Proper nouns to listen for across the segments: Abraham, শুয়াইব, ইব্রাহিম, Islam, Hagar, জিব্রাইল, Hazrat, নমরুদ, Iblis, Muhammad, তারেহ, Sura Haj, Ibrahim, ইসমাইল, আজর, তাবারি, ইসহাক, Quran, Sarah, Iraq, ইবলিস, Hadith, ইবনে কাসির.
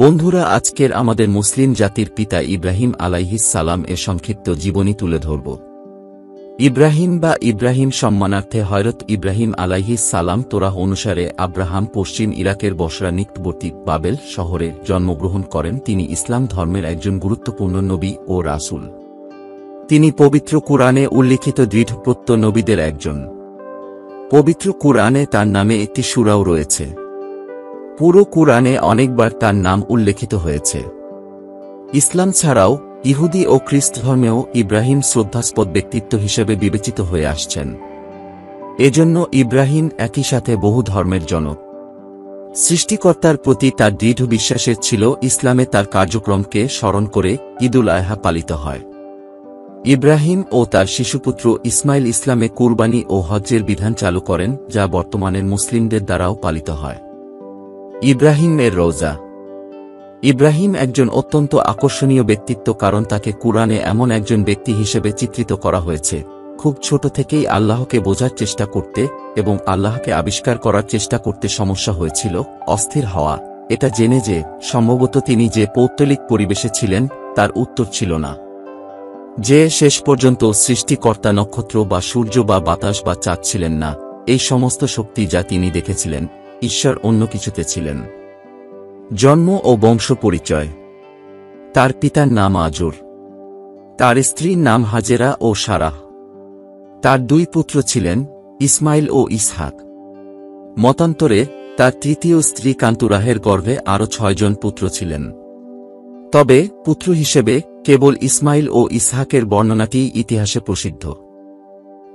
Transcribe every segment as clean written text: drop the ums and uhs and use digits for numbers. বন্ধুরা, আজকের আমাদের মুসলিম জাতির পিতা ইব্রাহিম আলাইহিস সালাম এর সংক্ষিপ্ত জীবনী তুলে ধরব। ইব্রাহিম বা ইব্রাহিম সম্মানার্থে হযরত ইব্রাহিম আলাইহিস সালাম তোরাহ অনুসারে আব্রাহাম পশ্চিম ইরাকের বসরা নিকটবর্তী বাবেল শহরে জন্মগ্রহণ করেন। তিনি ইসলাম ধর্মের একজন গুরুত্বপূর্ণ নবী ও রাসূল। তিনি পবিত্র কুরআনে উল্লিখিত দৃঢ়প্রত্যয় নবীদের একজন। পবিত্র কুরআনে তার নামে একটি সূরাও রয়েছে। পুরো কুরআনে অনেকবার তার নাম উল্লেখিত হয়েছে। ইসলাম ছাড়াও ইহুদি ও খ্রিস্টধর্মেও ইব্রাহিম শ্রদ্ধাস্পদ ব্যক্তিত্ব হিসেবে বিবেচিত হয়ে আসছেন। এজন্য ইব্রাহিম একই সাথে বহু ধর্মের জনক। সৃষ্টিকর্তার প্রতি তার দৃঢ় বিশ্বাসের ছিল। ইসলামে তার কার্যক্রমকে স্মরণ করে ঈদুল আযহা পালিত হয়। ইব্রাহিম ও তার শিশুপুত্র ইসমাইল ইসলামে কুরবানি ও হজ্জের বিধান চালু করেন, যা বর্তমানের মুসলিমদের দ্বারাও পালিত হয়। ইব্রাহিমের রওজা। ইব্রাহিম একজন অত্যন্ত আকর্ষণীয় ব্যক্তিত্ব, কারণ তাকে কুরআনে এমন একজন ব্যক্তি হিসেবে চিত্রিত করা হয়েছে, খুব ছোট থেকেই আল্লাহকে বোঝার চেষ্টা করতে এবং আল্লাহকে আবিষ্কার করার চেষ্টা করতে সমস্যা হয়েছিল। অস্থির হওয়া, এটা জেনে যে সম্ভবত তিনি যে পৌত্তলিক পরিবেশে ছিলেন তার উত্তর ছিল না, যে শেষ পর্যন্ত সৃষ্টিকর্তা নক্ষত্র বা সূর্য বা বাতাস বা চাঁদ ছিলেন না। এই সমস্ত শক্তি যা তিনি দেখেছিলেন, ঈশ্বর অন্য কিছুতে ছিলেন। জন্ম ও বংশ পরিচয়। তার পিতার নাম আজুর, তার স্ত্রীর নাম হাজেরা ও সারা। তার দুই পুত্র ছিলেন ইসমাইল ও ইসহাক। মতান্তরে তার তৃতীয় স্ত্রী কান্তুরাহের গর্ভে আরও 6 জন পুত্র ছিলেন। তবে পুত্র হিসেবে কেবল ইসমাইল ও ইসহাকের বর্ণনাটি ইতিহাসে প্রসিদ্ধ।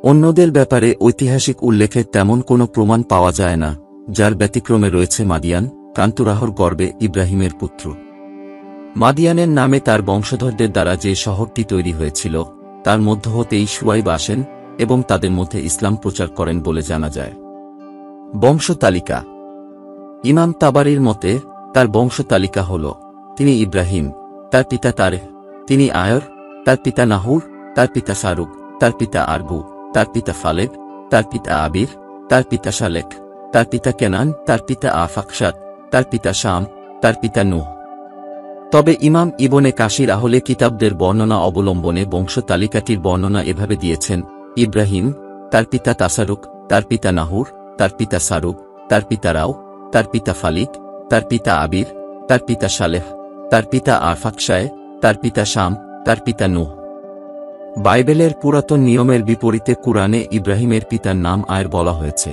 অন্যদের ব্যাপারে ঐতিহাসিক উল্লেখে তেমন কোনো প্রমাণ পাওয়া যায় না, যার ব্যতিক্রমে রয়েছে মাদিয়ান, কান্তুরাহর গর্বে ইব্রাহিমের পুত্র। মাদিয়ানের নামে তার বংশধরদের দ্বারা যে শহরটি তৈরি হয়েছিল, তার মধ্য হতেই শুয়াইব আসেন এবং তাদের মধ্যে ইসলাম প্রচার করেন বলে জানা যায়। বংশতালিকা। ইমাম তাবারির মতে তার বংশতালিকা হল: তিনি ইব্রাহিম, তার পিতা তারেহ, তিনি আয়র, তার পিতা নাহুর, তার পিতা সারুক, তার পিতা আরবু, তার পিতা ফালেক, তার পিতা আবির, তার পিতা শালেক, তার পিতা কেনান, তার পিতা আফাকশাত, তার পিতা শাম, তার পিতা নূহ। তবে ইমাম ইবনে কাসির আহলে কিতাবদের বর্ণনা অবলম্বনে বংশতালিকাটির বর্ণনা এভাবে দিয়েছেন: ইব্রাহিম, তার পিতা তাসারুক, তার পিতা নাহুর, তার পিতা সারুক, তার পিতা রাউ, তার পিতা ফালিক, তার পিতা আবির, তার পিতা শালেহ, তার পিতা আফাকশায়, তার পিতা শাম, তার পিতা নূহ। বাইবেলের পুরাতন নিয়মের বিপরীতে কুরআনে ইব্রাহিমের পিতার নাম আয়ের বলা হয়েছে।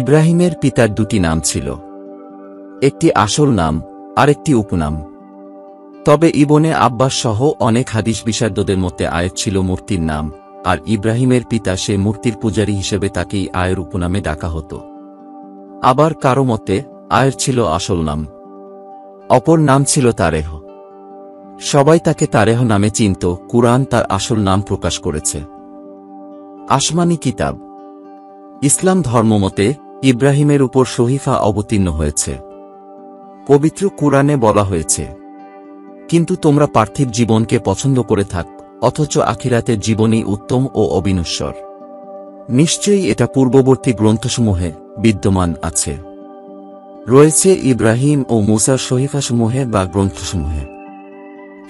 ইব্রাহিমের পিতার 2টি নাম ছিল, একটি আসল নাম আর একটি উপনাম। তবে ইবনে আব্বাস সহ অনেক হাদিস বিশারদদের মতে আয়ের ছিল মূর্তির নাম, আর ইব্রাহিমের পিতা সে মূর্তির পূজারী হিসেবে তাকেই আয়ের উপনামে ডাকা হতো। আবার কারো মতে আয়ের ছিল আসল নাম, অপর নাম ছিল তারেহ। সবাই তাকে তারেহ নামে চিনত। কুরআন তার আসল নাম প্রকাশ করেছে। আসমানি কিতাব। ইসলাম ধর্মমতে ইব্রাহিমের উপর শহীফা অবতীর্ণ হয়েছে। পবিত্র কুরআনে বলা হয়েছে, কিন্তু তোমরা পার্থিব জীবনকে পছন্দ করে থাক, অথচ আখিরাতের জীবনই উত্তম ও অবিনশ্বর। নিশ্চয়ই এটা পূর্ববর্তী গ্রন্থসমূহে বিদ্যমান আছে। রয়েছে ইব্রাহিম ও মুসার শহীফাসমূহে বা গ্রন্থসমূহে।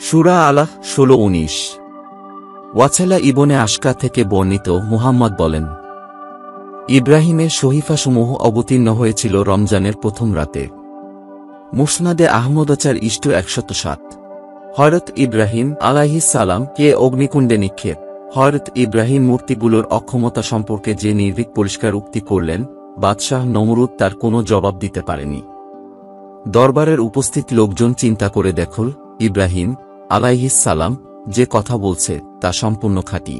সূরা আলাহ 16:19। ওয়াছালা ইবনে আশকা থেকে বর্ণিত মুহাম্মদ বলেন, ইব্রাহিমের শহীফাসমূহ অবতীর্ণ হয়েছিল রমজানের প্রথম রাতে। মুসনাদে আহমদাচার ইষ্ট 107। হযরত ইব্রাহিম আলাইহিস সালাম কে অগ্নিকুণ্ডে নিক্ষেপ। হযরত ইব্রাহিম মূর্তিগুলোর অক্ষমতা সম্পর্কে যে নির্ভীক পরিষ্কার উক্তি করলেন, বাদশাহ নমরুদ তার কোনো জবাব দিতে পারেনি। দরবারের উপস্থিত লোকজন চিন্তা করে দেখল, ইব্রাহিম আলাইহিস সালাম যে কথা বলছে তা সম্পূর্ণ খাঁটি।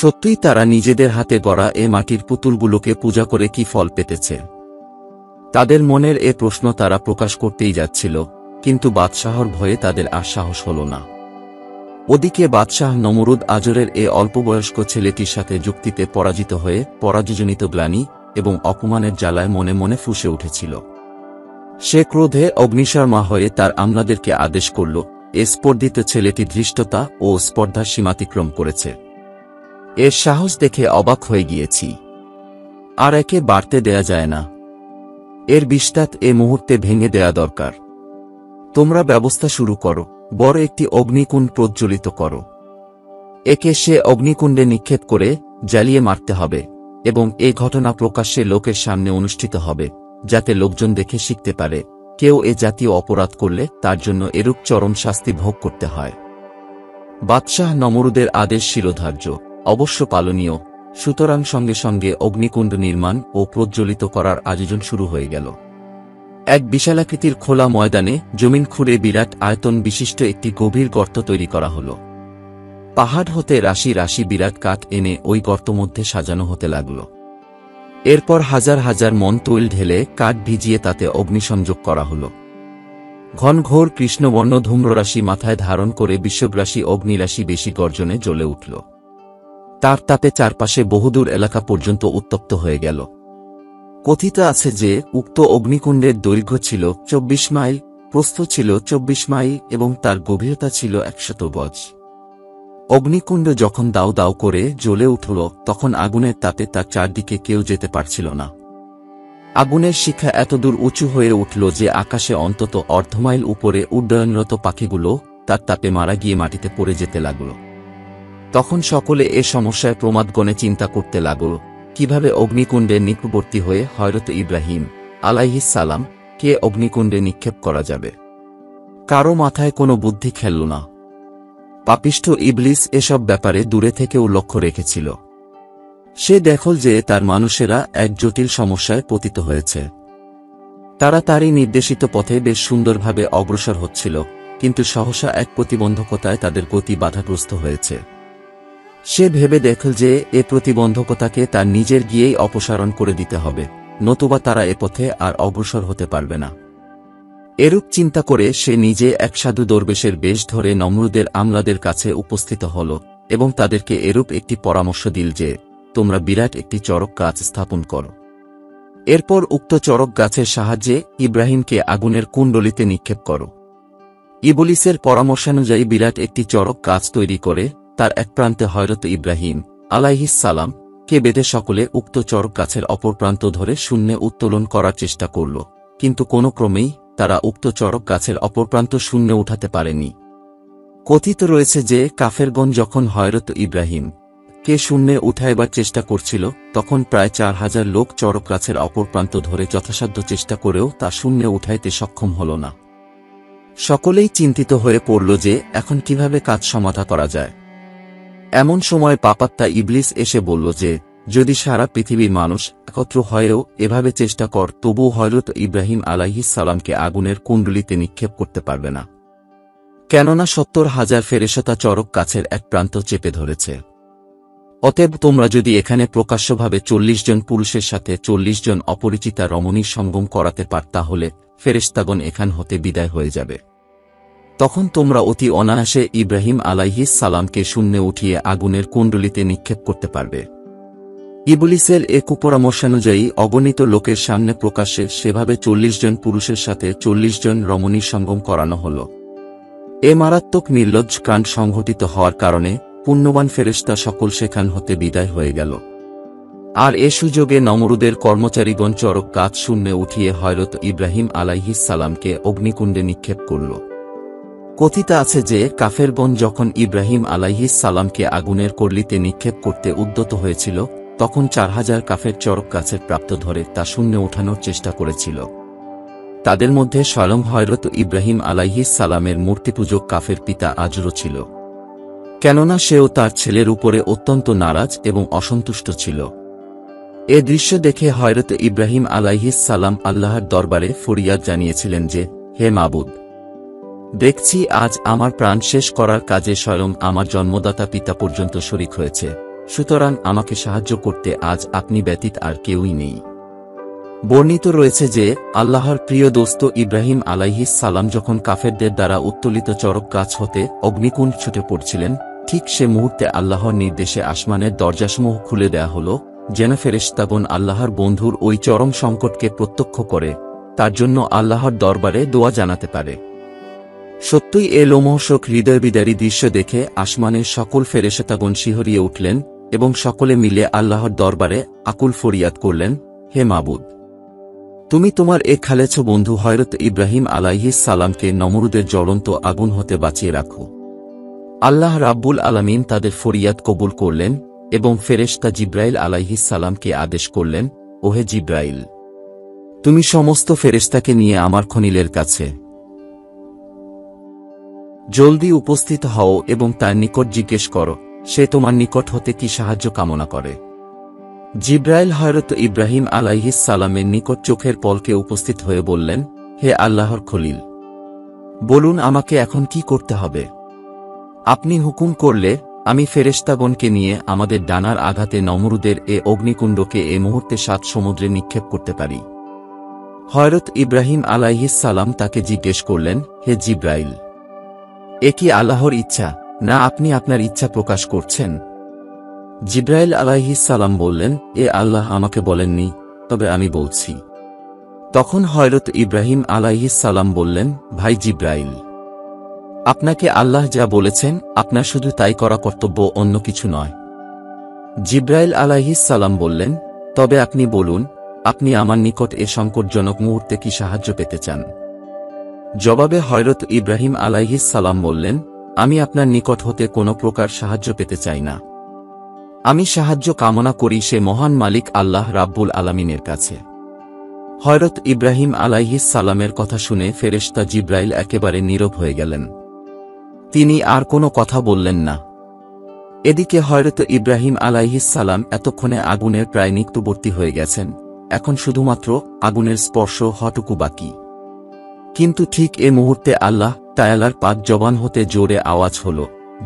সত্যিই তারা নিজেদের হাতে গড়া এ মাটির পুতুলগুলোকে পূজা করে কি ফল পেতেছে? তাদের মনের এ প্রশ্ন তারা প্রকাশ করতেই যাচ্ছিল, কিন্তু বাদশাহর ভয়ে তাদের আর সাহস হল না। ওদিকে বাদশাহ নমরুদ আজরের এ অল্পবয়স্ক ছেলেটির সাথে যুক্তিতে পরাজিত হয়ে পরাজজনিত গ্লানি এবং অপমানের জ্বালায় মনে মনে ফুঁসে উঠেছিল। সে ক্রোধে অগ্নিশর্মা হয়ে তার আমলাদেরকে আদেশ করল, এ স্পর্ধিত ছেলেটি ধৃষ্টতা ও স্পর্ধার সীমাতিক্রম করেছে। এর সাহস দেখে অবাক হয়ে গিয়েছি, আর একে বাড়তে দেয়া যায় না। এর বিস্তার এ মুহূর্তে ভেঙে দেয়া দরকার। তোমরা ব্যবস্থা শুরু করো, বড় একটি অগ্নিকুণ্ড প্রজ্বলিত করো। একে সে অগ্নিকুণ্ডে নিক্ষেপ করে জ্বালিয়ে মারতে হবে এবং এই ঘটনা প্রকাশ্যে লোকের সামনে অনুষ্ঠিত হবে, যাতে লোকজন দেখে শিখতে পারে কেউ এ জাতীয় অপরাধ করলে তার জন্য এরূপ চরম শাস্তি ভোগ করতে হয়। বাদশাহ নমরুদের আদেশ শিরোধার্য, অবশ্য পালনীয়। সুতরাং সঙ্গে সঙ্গে অগ্নিকুণ্ড নির্মাণ ও প্রজ্বলিত করার আয়োজন শুরু হয়ে গেল। এক বিশালাকৃতির খোলা ময়দানে জমিন খুঁড়ে বিরাট আয়তন বিশিষ্ট একটি গভীর গর্ত তৈরি করা হল। পাহাড় হতে রাশি রাশি বিরাট কাঠ এনে ওই গর্ত মধ্যে সাজানো হতে লাগল। এরপর হাজার হাজার মন তৈল ঢেলে কাঠ ভিজিয়ে তাতে অগ্নিসংযোগ করা হল। ঘনঘোর কৃষ্ণবর্ণ ধূম্ররাশি মাথায় ধারণ করে বিশ্বগ্রাসী অগ্নিরাশি বেশি গর্জনে জ্বলে উঠল। তার তাপে চারপাশে বহুদূর এলাকা পর্যন্ত উত্তপ্ত হয়ে গেল। কথিত আছে যে উক্ত অগ্নিকুণ্ডের দৈর্ঘ্য ছিল 24 মাইল, প্রস্থ ছিল 24 মাইল এবং তার গভীরতা ছিল 100 গজ। অগ্নিকুণ্ড যখন দাউ দাউ করে জ্বলে উঠল, তখন আগুনের তাপে তার চারদিকে কেউ যেতে পারছিল না। আগুনের শিখা এতদূর উঁচু হয়ে উঠল যে আকাশে অন্তত অর্ধমাইল উপরে উড্ডয়নরত পাখিগুলো তার তাপে মারা গিয়ে মাটিতে পড়ে যেতে লাগল। তখন সকলে এ সমস্যায় প্রমাদগণে চিন্তা করতে লাগল, কিভাবে অগ্নিকুণ্ডে নিকটবর্তী হয়ে হযরত ইব্রাহিম আলাইহিস সালাম কে অগ্নিকুণ্ডে নিক্ষেপ করা যাবে। কারো মাথায় কোনো বুদ্ধি খেলল না। পাপিষ্ঠ ইবলিস এসব ব্যাপারে দূরে থেকেও লক্ষ্য রেখেছিল। সে দেখল যে তার মানুষেরা এক জটিল সমস্যায় পতিত হয়েছে। তারা তারই নির্দেশিত পথে বেশ সুন্দরভাবে অগ্রসর হচ্ছিল, কিন্তু সহসা এক প্রতিবন্ধকতায় তাদের গতি বাধাগ্রস্ত হয়েছে। সে ভেবে দেখল যে এ প্রতিবন্ধকতাকে তার নিজের গিয়েই অপসারণ করে দিতে হবে, নতুবা তারা এ পথে আর অগ্রসর হতে পারবে না। এরূপ চিন্তা করে সে নিজে এক সাধু দরবেশের বেশ ধরে নমরুদের আমলাদের কাছে উপস্থিত হল এবং তাদেরকে এরূপ একটি পরামর্শ দিল যে তোমরা বিরাট একটি চড়ক গাছ স্থাপন করো। এরপর উক্ত চড়ক গাছের সাহায্যে ইব্রাহিমকে আগুনের কুণ্ডলিতে নিক্ষেপ করো। ইবলিসের পরামর্শানুযায়ী বিরাট একটি চড়ক গাছ তৈরি করে তার এক প্রান্তে হযরত ইব্রাহিম আলাইহিস সালাম কে বেঁধে সকলে উক্ত চড়ক গাছের অপর প্রান্ত ধরে শূন্যে উত্তোলন করার চেষ্টা করল, কিন্তু কোনো ক্রমেই তারা উক্ত চড়ক গাছের অপর প্রান্ত শূন্যে উঠাতে পারেনি। কথিত রয়েছে যে কাফেরগণ যখন হযরত ইব্রাহিম কে শূন্যে উঠাইবার চেষ্টা করছিল, তখন প্রায় 4000 লোক চড়ক গাছের অপর প্রান্ত ধরে যথাসাধ্য চেষ্টা করেও তা শূন্যে উঠাইতে সক্ষম হল না। সকলেই চিন্তিত হয়ে পড়ল যে এখন কিভাবে কাজ সমাধা করা যায়। এমন সময় পাপাত্তা ইবলিস এসে বলল যে যদি সারা পৃথিবীর মানুষ একত্র হয়েও এভাবে চেষ্টা কর, তবু হযরত ইব্রাহিম আলাইহিস সালামকে আগুনের কুণ্ডলিতে নিক্ষেপ করতে পারবে না, কেননা 70,000 ফেরেশতা চড়ক গাছের এক প্রান্ত চেপে ধরেছে। অতএব তোমরা যদি এখানে প্রকাশ্যভাবে 40 জন পুরুষের সাথে 40 জন অপরিচিতা রমণীর সঙ্গম করাতে পার, তাহলে ফেরেশতাগণ এখান হতে বিদায় হয়ে যাবে। তখন তোমরা অতি অনায়াসে ইব্রাহিম আলাইহিস সালামকে শূন্যে উঠিয়ে আগুনের কুণ্ডলিতে নিক্ষেপ করতে পারবে। ইবলিসের এ কুপরামর্শানুযায়ী অগণিত লোকের সামনে প্রকাশ্যে সেভাবে 40 জন পুরুষের সাথে 40 জন রমণীর সঙ্গম করানো হল। এ মারাত্মক নির্লজ্জ কাণ্ড সংঘটিত হওয়ার কারণে পুণ্যবান ফেরেশতা সকল সেখান হতে বিদায় হয়ে গেল। আর এ সুযোগে নমরুদের কর্মচারীগণ চড়ক কাঠ শূন্যে উঠিয়ে হযরত ইব্রাহিম আলাইহিস সালামকে অগ্নিকুণ্ডে নিক্ষেপ করল। কথিত আছে যে কাফেরগণ যখন ইব্রাহিম আলাইহিস সালামকে আগুনের কুণ্ডলিতে নিক্ষেপ করতে উদ্যত হয়েছিল, তখন 4000 কাফের চড়ক গাছের প্রাপ্ত ধরে তা শূন্যে ওঠানোর চেষ্টা করেছিল। তাদের মধ্যে স্বয়ং হযরত ইব্রাহিম আলাইহিস সালামের মূর্তিপূজক কাফের পিতা আজরও ছিল, কেননা সেও তার ছেলের উপরে অত্যন্ত নারাজ এবং অসন্তুষ্ট ছিল। এ দৃশ্য দেখে হযরত ইব্রাহিম আলাইহিস সালাম আল্লাহর দরবারে ফরিয়াদ জানিয়েছিলেন যে হে মাবুদ, দেখছি আজ আমার প্রাণ শেষ করার কাজে স্বয়ং আমার জন্মদাতা পিতা পর্যন্ত শরিক হয়েছে, সুতরাং আমাকে সাহায্য করতে আজ আপনি ব্যতীত আর কেউই নেই। বর্ণিত রয়েছে যে আল্লাহর প্রিয় দোস্ত ইব্রাহিম আলাইহিস সালাম যখন কাফেরদের দ্বারা উত্তোলিত চড়ক গাছ হতে অগ্নিকুণ্ড ছুটে পড়ছিলেন, ঠিক সে মুহূর্তে আল্লাহর নির্দেশে আসমানের দরজাসমূহ খুলে দেয়া হল, যেন ফেরেশতাগণ আল্লাহর বন্ধুর ওই চরম সংকটকে প্রত্যক্ষ করে তার জন্য আল্লাহর দরবারে দোয়া জানাতে পারে। সত্যই এ লোমহর্ষক হৃদয়বিদারী দৃশ্য দেখে আসমানের সকল ফেরেশতাগণ শিহরিয়ে উঠলেন এবং সকলে মিলে আল্লাহর দরবারে আকুল ফরিয়াদ করলেন, হে মাবুদ, তুমি তোমার এ খালেছ বন্ধু হযরত ইব্রাহিম আলাইহিস সালামকে নমরুদের জ্বলন্ত আগুন হতে বাঁচিয়ে রাখো। আল্লাহ রাব্বুল আলামিন তাদের ফরিয়াদ কবুল করলেন এবং ফেরেশতা জিব্রাইল আলাইহিস সালামকে আদেশ করলেন, ওহে জিব্রাইল, তুমি সমস্ত ফেরেশতাকে নিয়ে আমার খনিলের কাছে জলদি উপস্থিত হও এবং তার নিকট জিজ্ঞেস করো সে তোমার নিকট হতে কি সাহায্য কামনা করে। জিব্রাইল হযরত ইব্রাহিম আলাইহিস সালামের নিকট চোখের পলকে উপস্থিত হয়ে বললেন, হে আল্লাহর খলিল, বলুন আমাকে এখন কি করতে হবে। আপনি হুকুম করলে আমি ফেরেশতাগণকে নিয়ে আমাদের ডানার আঘাতে নমরুদের এ অগ্নিকুণ্ডকে এ মুহূর্তে সাত সমুদ্রে নিক্ষেপ করতে পারি। হযরত ইব্রাহিম আলাইহিস সালাম তাকে জিজ্ঞেস করলেন, হে জিব্রাইল, এ কি আল্লাহর ইচ্ছা, না আপনি আপনার ইচ্ছা প্রকাশ করছেন? জিব্রাইল আলাইহিস সালাম বললেন, এ আল্লাহ আমাকে বলেননি, তবে আমি বলছি। তখন হযরত ইব্রাহিম আলাইহিস সালাম বললেন, ভাই জিব্রাইল, আপনাকে আল্লাহ যা বলেছেন আপনার শুধু তাই করা কর্তব্য, অন্য কিছু নয়। জিব্রাইল আলাইহিস সালাম বললেন, তবে আপনি বলুন আপনি আমার নিকট এ সংকটজনক মুহূর্তে কি সাহায্য পেতে চান? জবাবে হযরত ইব্রাহিম আলাইহিস সালাম বললেন, আমি আপনার নিকট হতে কোনো প্রকার সাহায্য পেতে চাই না, আমি সাহায্য কামনা করি সে মহান মালিক আল্লাহ রাব্বুল আলামিনের কাছে। হযরত ইব্রাহিম আলাইহিস সালামের কথা শুনে ফেরেশতা জিব্রাইল একেবারে নীরব হয়ে গেলেন, তিনি আর কোনো কথা বললেন না। এদিকে হযরত ইব্রাহিম আলাইহিস সালাম এতক্ষণে আগুনের প্রায় নিকটবর্তী হয়ে গেছেন, এখন শুধুমাত্র আগুনের স্পর্শ হটুকু বাকি। কিন্তু ঠিক এ মুহূর্তে আল্লাহ তায়ালার পাক জবান হতে জোরে আওয়াজ হল,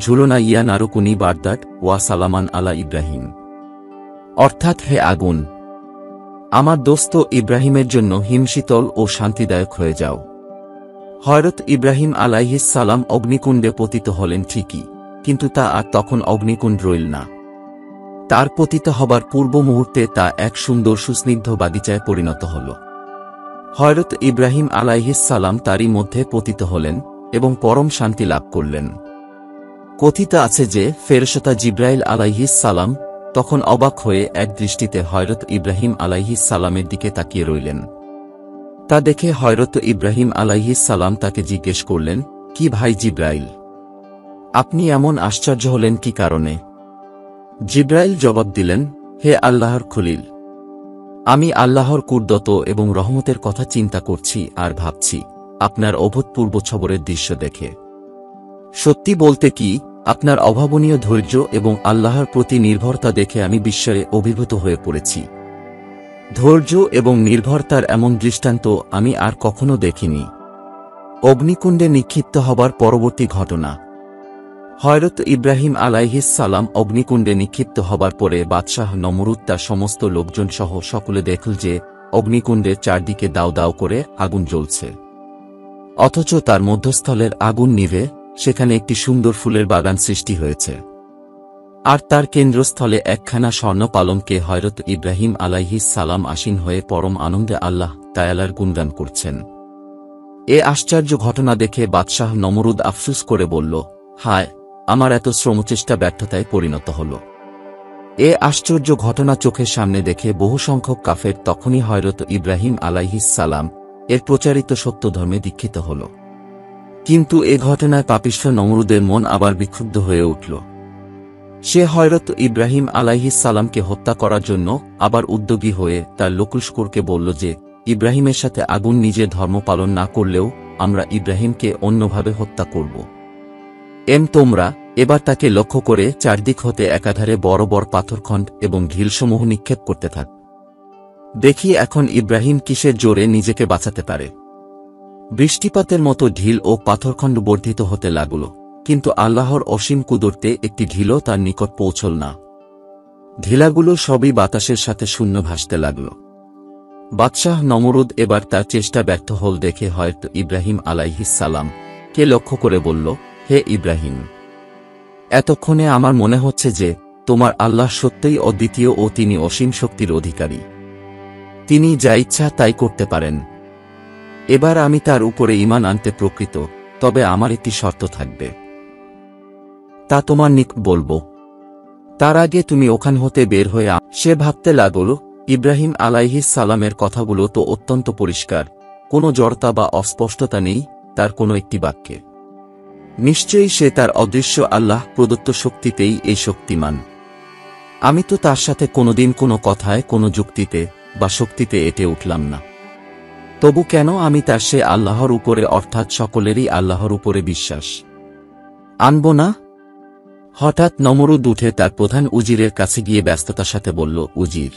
ঝুলনা ইয়া নারুকুনি বারদাট ওয়া সালামান আলা ইব্রাহিম, অর্থাৎ হে আগুন, আমার দোস্ত ইব্রাহিমের জন্য হিমশীতল ও শান্তিদায়ক হয়ে যাও। হযরত ইব্রাহিম আলাইহিস সালাম অগ্নিকুণ্ডে পতিত হলেন ঠিকই, কিন্তু তা আর তখন অগ্নিকুণ্ড রইল না। তার পতিত হবার পূর্ব মুহূর্তে তা এক সুন্দর সুস্নিগ্ধ বাগিচায় পরিণত হল। হযরত ইব্রাহিম আলাইহিস সালাম তারই মধ্যে পতিত হলেন এবং পরম শান্তি লাভ করলেন। কথিত আছে যে ফেরেশতা জিব্রাইল আলাইহিস সালাম তখন অবাক হয়ে এক দৃষ্টিতে হযরত ইব্রাহিম আলাইহিস সালামের দিকে তাকিয়ে রইলেন। তা দেখে হযরত ইব্রাহিম আলাইহিস সালাম তাকে জিজ্ঞেস করলেন, কি ভাই জিব্রাইল, আপনি এমন আশ্চর্য হলেন কি কারণে? জিব্রাইল জবাব দিলেন, হে আল্লাহর খলিল, আমি আল্লাহর কুদরত এবং রহমতের কথা চিন্তা করছি আর ভাবছি আপনার অভূতপূর্ব ছবরের দৃশ্য দেখে। সত্যি বলতে কি, আপনার অভাবনীয় ধৈর্য এবং আল্লাহর প্রতি নির্ভরতা দেখে আমি বিস্ময়ে অভিভূত হয়ে পড়েছি। ধৈর্য এবং নির্ভরতার এমন দৃষ্টান্ত আমি আর কখনো দেখিনি। অগ্নিকুণ্ডে নিক্ষিপ্ত হবার পরবর্তী ঘটনা। হযরত ইব্রাহিম আলাইহিস সালাম অগ্নিকুণ্ডে নিক্ষিপ্ত হবার পরে বাদশাহ নমরুদ তার সমস্ত লোকজন সহ সকলে দেখল যে অগ্নিকুণ্ডের চারদিকে দাও দাও করে আগুন জ্বলছে, অথচ তার মধ্যস্থলের আগুন নিভে সেখানে একটি সুন্দর ফুলের বাগান সৃষ্টি হয়েছে, আর তার কেন্দ্রস্থলে একখানা স্বর্ণপালঙ্কে হযরত ইব্রাহিম আলাইহিস সালাম আসীন হয়ে পরম আনন্দে আল্লাহ তায়ালার গুণগান করছেন। এ আশ্চর্য ঘটনা দেখে বাদশাহ নমরুদ আফসুস করে বলল, হায়, আমার এত শ্রমচেষ্টা ব্যর্থতায় পরিণত হল। এ আশ্চর্য ঘটনা চোখের সামনে দেখে বহুসংখ্যক কাফের তখনই হযরত ইব্রাহিম আলাইহিস সালাম এর প্রচারিত সত্য ধর্মে দীক্ষিত হল। কিন্তু এ ঘটনায় পাপিষ্ঠ নমরুদের মন আবার বিক্ষুব্ধ হয়ে উঠল। সে হযরত ইব্রাহিম আলাইহিস সালামকে হত্যা করার জন্য আবার উদ্যোগী হয়ে তার লোকলস্করকে বলল যে ইব্রাহিমের সাথে আগুন নিজে ধর্ম পালন না করলেও আমরা ইব্রাহিমকে অন্যভাবে হত্যা করব। তোমরা এবার তাকে লক্ষ্য করে চারদিক হতে একাধারে বড় বড় পাথরখণ্ড এবং ঢিলসমূহ নিক্ষেপ করতে থাক, দেখি এখন ইব্রাহিম কিসের জোরে নিজেকে বাঁচাতে পারে। বৃষ্টিপাতের মতো ঢিল ও পাথরখণ্ড বর্ধিত হতে লাগল, কিন্তু আল্লাহর অসীম কুদরতে একটি ঢিলও তার নিকট পৌঁছল না। ঢিলাগুলো সবই বাতাসের সাথে শূন্য ভাসতে লাগল। বাদশাহ নমরুদ এবার তার চেষ্টা ব্যর্থ হল দেখে হয়তো ইব্রাহিম আলাইহিস সালাম কে লক্ষ্য করে বলল, হে ইব্রাহিম, এতক্ষণে আমার মনে হচ্ছে যে তোমার আল্লাহ সত্যই অদ্বিতীয় ও তিনি অসীম শক্তির অধিকারী, তিনি যা ইচ্ছা তাই করতে পারেন। এবার আমি তার উপরে ঈমান আনতে প্রকৃত, তবে আমার একটি শর্ত থাকবে, তা তোমার নিকট বলবো, তার আগে তুমি ওখান হতে বের হয়ে। সে ভাবতে লাগল ইব্রাহিম আলাইহিস সালামের কথাগুলো তো অত্যন্ত পরিষ্কার, কোনো জড়তা বা অস্পষ্টতা নেই তার কোনো একটি বাক্যে। নিশ্চয়ই সে তার অদৃশ্য আল্লাহ প্রদত্ত শক্তিতেই এই শক্তিমান। আমি তো তার সাথে কোনোদিন কোনো কথায়, কোনো যুক্তিতে বা শক্তিতে এটে উঠলাম না। তবু কেন আমি তার সে আল্লাহর উপরে, অর্থাৎ সকলেরই আল্লাহর উপরে বিশ্বাস আনব না? হঠাৎ নমরুদ উঠে তার প্রধান উজিরের কাছে গিয়ে ব্যস্ততার সাথে বলল, উজির,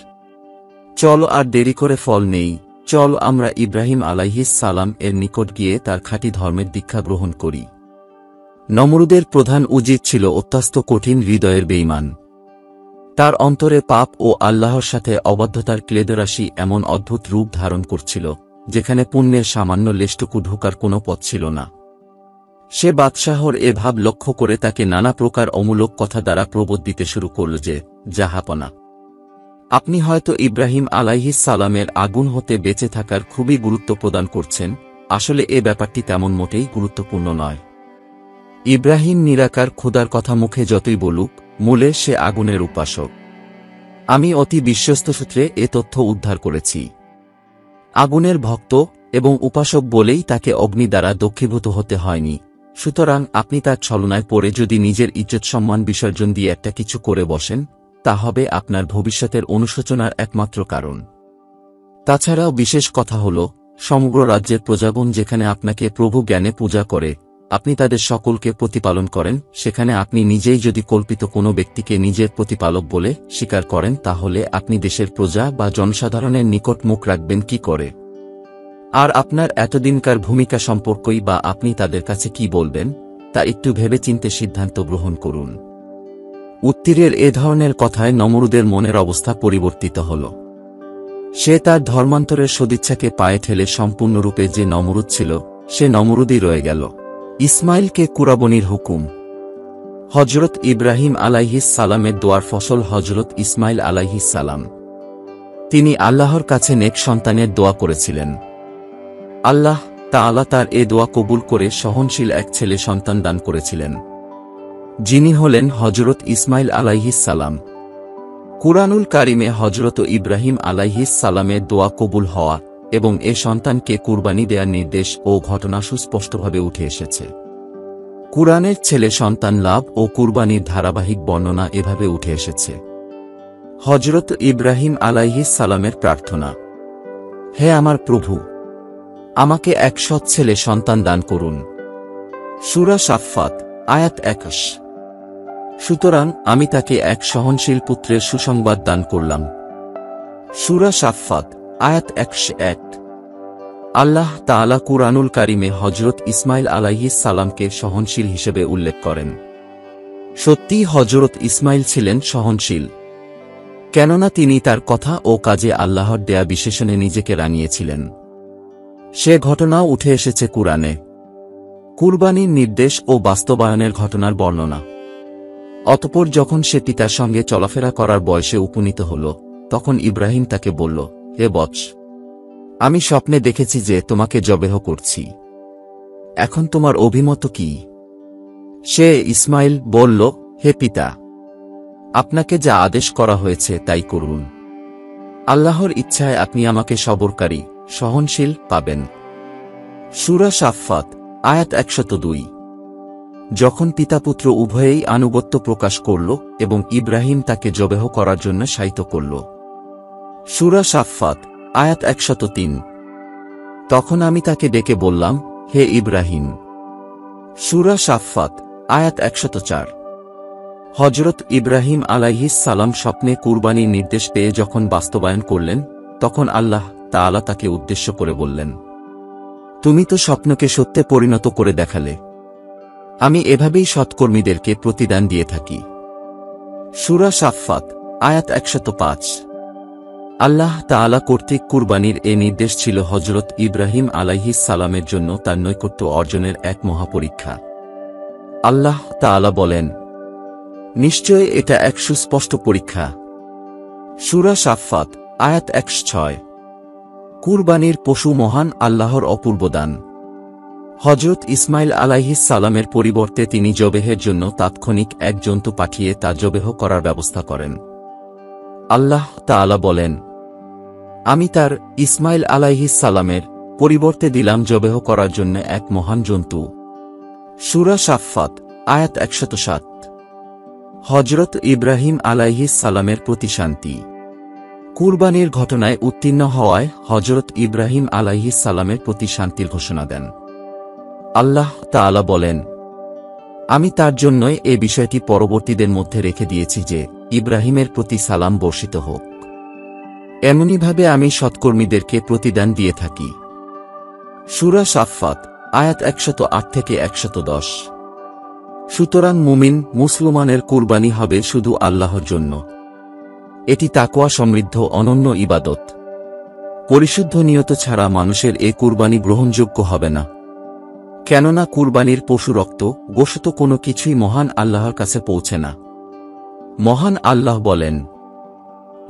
চল, আর দেরি করে ফল নেই, চল আমরা ইব্রাহিম আলাইহিস সালাম এর নিকট গিয়ে তার খাঁটি ধর্মের দীক্ষা গ্রহণ করি। নমরুদের প্রধান উজির ছিল অত্যন্ত কঠিন হৃদয়ের বেঈমান। তার অন্তরে পাপ ও আল্লাহর সাথে অবাধ্যতার ক্লেদরাশি এমন অদ্ভুত রূপ ধারণ করছিল যেখানে পুণ্যের সামান্য লেশটুকু ঢোকার কোনো পথ ছিল না। সে বাদশাহর এ ভাব লক্ষ্য করে তাকে নানা প্রকার অমূলক কথা দ্বারা প্রবোধ দিতে শুরু করল যে, জাহাপনা, আপনি হয়তো ইব্রাহিম আলাইহিস সালামের আগুন হতে বেঁচে থাকার খুবই গুরুত্ব প্রদান করছেন, আসলে এ ব্যাপারটি তেমন মোটেই গুরুত্বপূর্ণ নয়। ইব্রাহিম নিরাকার খোদার কথা মুখে যতই বলুক, মূলে সে আগুনের উপাসক। আমি অতি বিশ্বস্ত সূত্রে এ তথ্য উদ্ধার করেছি। আগুনের ভক্ত এবং উপাসক বলেই তাকে অগ্নি দ্বারা দগ্ধীভূত হতে হয়নি। সুতরাং আপনি তার ছলনায় পড়ে যদি নিজের ইজ্জত সম্মান বিসর্জন দিয়ে একটা কিছু করে বসেন, তা হবে আপনার ভবিষ্যতের অনুশোচনার একমাত্র কারণ। তাছাড়াও বিশেষ কথা হল, সমগ্র রাজ্যের প্রজাগণ যেখানে আপনাকে প্রভু জ্ঞানে পূজা করে, আপনি তাদের সকলকে প্রতিপালন করেন, সেখানে আপনি নিজেই যদি কল্পিত কোনো ব্যক্তিকে নিজের প্রতিপালক বলে স্বীকার করেন, তাহলে আপনি দেশের প্রজা বা জনসাধারণের নিকট মুখ রাখবেন কি করে? আর আপনার এতদিনকার ভূমিকা সম্পর্কেই বা আপনি তাদের কাছে কি বলবেন, তা একটু ভেবেচিন্তে সিদ্ধান্ত গ্রহণ করুন। উত্তীরের এ ধরনের কথায় নমরুদের মনের অবস্থা পরিবর্তিত হল। সে তার ধর্মান্তরের সদিচ্ছাকে পায়ে ঠেলে সম্পূর্ণরূপে যে নমরুদ ছিল, সে নমরুদই রয়ে গেল। ইসমাইলকে কুরবানির হুকুম। হযরত ইব্রাহিম আলাইহিস সালামের দোয়ার ফসল হযরত ইসমাইল আলাইহিস সালাম। তিনি আল্লাহর কাছে নেক সন্তানের দোয়া করেছিলেন। আল্লাহ তাআলা তার এ দোয়া কবুল করে সহনশীল এক ছেলে সন্তান দান করেছিলেন, যিনি হলেন হযরত ইসমাইল আলাইহিস সালাম। কুরআনুল কারিমে হযরত ইব্রাহিম আলাইহিস সালামের দোয়া কবুল হওয়া এবং এ সন্তানকে কুরবানি দেওয়ার নির্দেশ ও ঘটনা সুস্পষ্টভাবে উঠে এসেছে। কুরআনের ছেলে সন্তান লাভ ও কুরবানির ধারাবাহিক বর্ণনা এভাবে উঠে এসেছে। হযরত ইব্রাহিম আলাইহিস সালামের প্রার্থনা, হে আমার প্রভু, আমাকে এক সৎ ছেলে সন্তান দান করুন। সূরা শাফাত আয়াত ২১। সুতরাং আমি তাকে এক সহনশীল পুত্রের সুসংবাদ দান করলাম। সূরা শাফাত আয়াত ১০১। আল্লাহ তাআলা কুরআনুল কারিমে হযরত ইসমাইল আলাইহিস সালামকে সহনশীল হিসেবে উল্লেখ করেন। সত্যি হযরত ইসমাইল ছিলেন সহনশীল, কেননা তিনি তার কথা ও কাজে আল্লাহর দেয়া বিশেষণে নিজেকে রাঙিয়েছিলেন। সে ঘটনাও উঠে এসেছে কুরআনে। কুরবানির নির্দেশ ও বাস্তবায়নের ঘটনার বর্ণনা। অতঃপর যখন সে পিতার সঙ্গে চলাফেরা করার বয়সে উপনীত হল, তখন ইব্রাহিম তাকে বলল, হে বৎস, আমি স্বপ্নে দেখেছি যে তোমাকে জবেহ করছি, এখন তোমার অভিমত কি? সে ইসমাইল বলল, হে পিতা, আপনাকে যা আদেশ করা হয়েছে তাই করুন। আল্লাহর ইচ্ছায় আপনি আমাকে সবরকারী, সহনশীল পাবেন। সূরা শাফাত আয়াত ১০২। যখন পিতা পুত্র উভয়েই আনুগত্য প্রকাশ করল এবং ইব্রাহিম তাকে জবেহ করার জন্য শায়িত করল। সূরা শাফাত আয়াত ১০৩। তখন আমি তাকে ডেকে বললাম, হে ইব্রাহিম। সূরা শাফাত আয়াত ১০৪। হযরত ইব্রাহিম আলাইহিস সালাম স্বপ্নে কুরবানির নির্দেশ পেয়ে যখন বাস্তবায়ন করলেন, তখন আল্লাহ তাআলা তাকে উদ্দেশ্য করে বললেন, তুমি তো স্বপ্নকে সত্যে পরিণত করে দেখালে, আমি এভাবেই সৎকর্মীদেরকে প্রতিদান দিয়ে থাকি। সূরা শাফাত আয়াত ১০৫। আল্লাহ তাআলা কর্তৃক কুরবানির এ নির্দেশ ছিল হযরত ইব্রাহিম আলাইহিস সালামের জন্য তার নৈকট্য অর্জনের এক মহাপরীক্ষা। আল্লাহ তাআলা বলেন, নিশ্চয় এটা এক সুস্পষ্ট পরীক্ষা। সূরা শাফাত আয়াত ১০৬। কুরবানির পশু মহান আল্লাহর অপূর্ব দান। হযরত ইসমাইল আলাইহিস সালামের পরিবর্তে তিনি জবেহের জন্য তাৎক্ষণিক এক জন্তু পাঠিয়ে তা জবেহ করার ব্যবস্থা করেন। আল্লাহ তাআলা বলেন, আমি তার ইসমাইল আলাইহিস সালামের পরিবর্তে দিলাম জবেহ করার জন্য এক মহান জন্তু। সূরা শাফাত আয়াত 107। হযরত ইব্রাহিম আলাইহিস সালামের প্রতি শান্তি। কুরবানির ঘটনায় উত্তীর্ণ হওয়ায় হযরত ইব্রাহিম আলাইহিস সালামের প্রতি শান্তির ঘোষণা দেন। আল্লাহ তাআলা বলেন, আমি তার জন্যই এ বিষয়টি পরবর্তীদের মধ্যে রেখে দিয়েছি যে ইব্রাহিমের প্রতি সালাম বর্ষিত হোক। এমনিভাবে আমি সৎকর্মীদেরকে প্রতিদান দিয়ে থাকি। সূরা শাফাত আয়াত 108 থেকে 110। সুতরাং মুমিন মুসলমানের কুরবানি হবে শুধু আল্লাহর জন্য। এটি তাকওয়া সমৃদ্ধ অনন্য ইবাদত। পরিশুদ্ধ নিয়ত ছাড়া মানুষের এ কুরবানি গ্রহণযোগ্য হবে না, কেননা কুরবানির পশু রক্ত গোশত কোনো কিছুই মহান আল্লাহর কাছে পৌঁছে না। মহান আল্লাহ বলেন,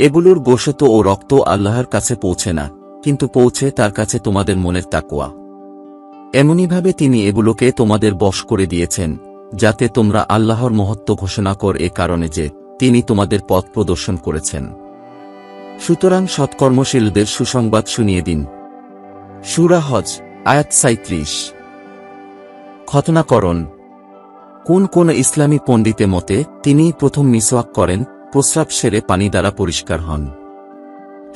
এগুলোর গোশত ও রক্ত আল্লাহর কাছে পৌঁছে না, কিন্তু পৌঁছে তার কাছে তোমাদের মনের তাকওয়া। এমনিভাবে তিনি এগুলোকে তোমাদের বশ করে দিয়েছেন যাতে তোমরা আল্লাহর মহত্ব ঘোষণা কর, এ কারণে যে তিনি তোমাদের পথ প্রদর্শন করেছেন। সুতরাং সৎকর্মশীলদের সুসংবাদ শুনিয়ে দিন। সূরা হজ আয়াত ৩৭। খতনাকরণ। কোন কোন ইসলামী পণ্ডিতের মতে তিনি প্রথম মিসওয়াক করেন, প্রস্রাব সেরে পানি দ্বারা পরিষ্কার হন।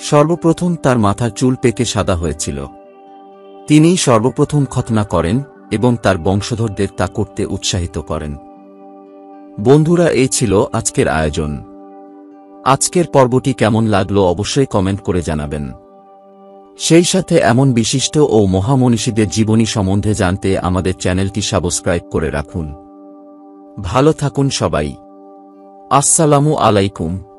সর্বপ্রথম তার মাথার চুল পেকে সাদা হয়েছিল। তিনি সর্বপ্রথম খতনা করেন এবং তার বংশধরদের তা করতে উৎসাহিত করেন। বন্ধুরা, এই ছিল আজকের আয়োজন। আজকের পর্বটি কেমন লাগলো অবশ্যই কমেন্ট করে জানাবেন। সেই সাথে এমন বিশিষ্ট ও মহামনীষীদের জীবনী সম্বন্ধে জানতে আমাদের চ্যানেলটি সাবস্ক্রাইব করে রাখুন। ভালো থাকুন সবাই। আসসালামু আলাইকুম।